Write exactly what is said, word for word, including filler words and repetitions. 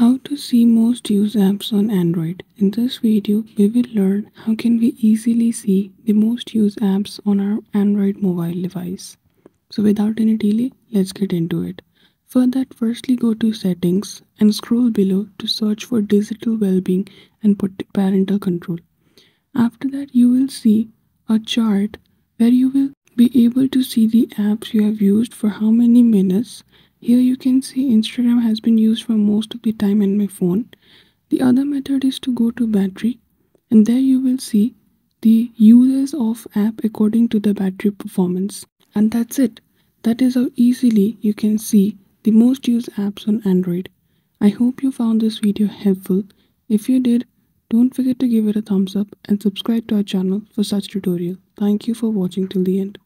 How to see most used apps on Android. In this video, we will learn how can we easily see the most used apps on our Android mobile device. So without any delay, let's get into it. For that, firstly go to settings and scroll below to search for digital well-being and parental control. After that, you will see a chart where you will be able to see the apps you have used for how many minutes. Here you can see Instagram has been used for most of the time in my phone. The other method is to go to battery, and there you will see the uses of app according to the battery performance. And that's it. That is how easily you can see the most used apps on Android. I hope you found this video helpful. If you did, don't forget to give it a thumbs up and subscribe to our channel for such tutorial. Thank you for watching till the end.